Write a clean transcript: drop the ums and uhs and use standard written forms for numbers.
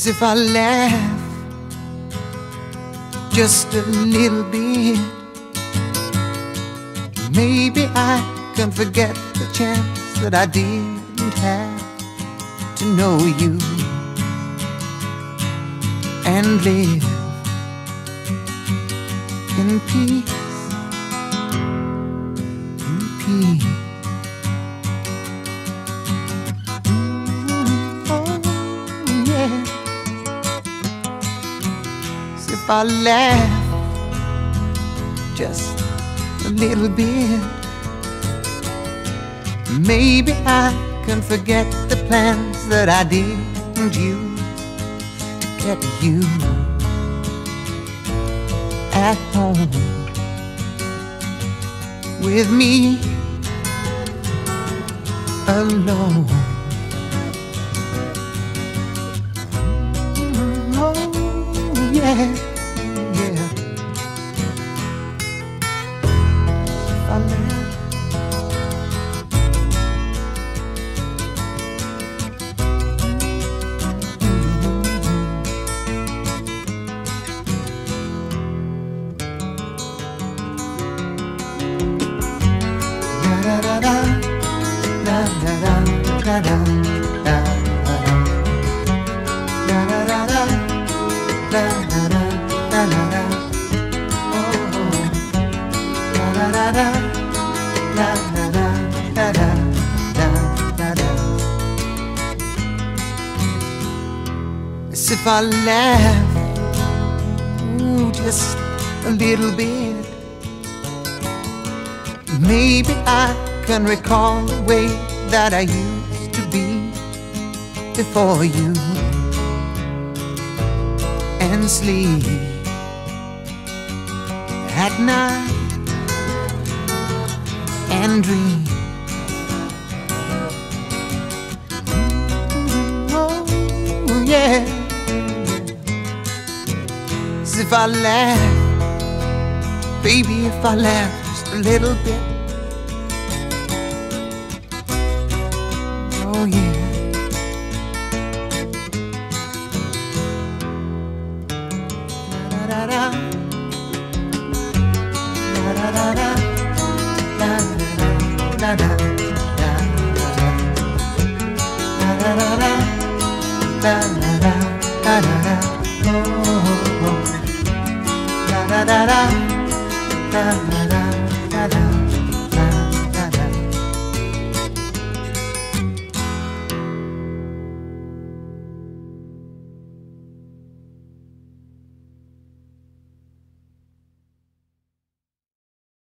Cause if I laugh just a little bit, maybe I can forget the chance that I didn't have to know you and live in peace, in peace. Oh, yeah. So if I laugh just a little bit, maybe I can forget the plans that I didn't use to get you at home with me alone. Oh, yeah, yeah. If I As if I laugh, ooh, just a little bit, maybe I can recall the way that I used to be before you and sleep at night and dream. Oh, yeah. As if I laugh, baby, if I laugh just a little bit, oh, yeah. Da da da da da da da. Da da da da da da da da da da da. Oh, da da da da da da.